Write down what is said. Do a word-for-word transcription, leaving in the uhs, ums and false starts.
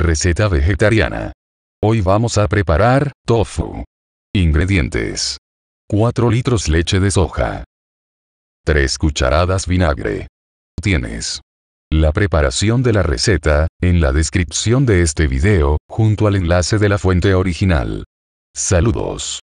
Receta vegetariana. Hoy vamos a preparar tofu. Ingredientes: cuatro litros leche de soja, tres cucharadas vinagre. Tienes la preparación de la receta en la descripción de este video, junto al enlace de la fuente original. Saludos.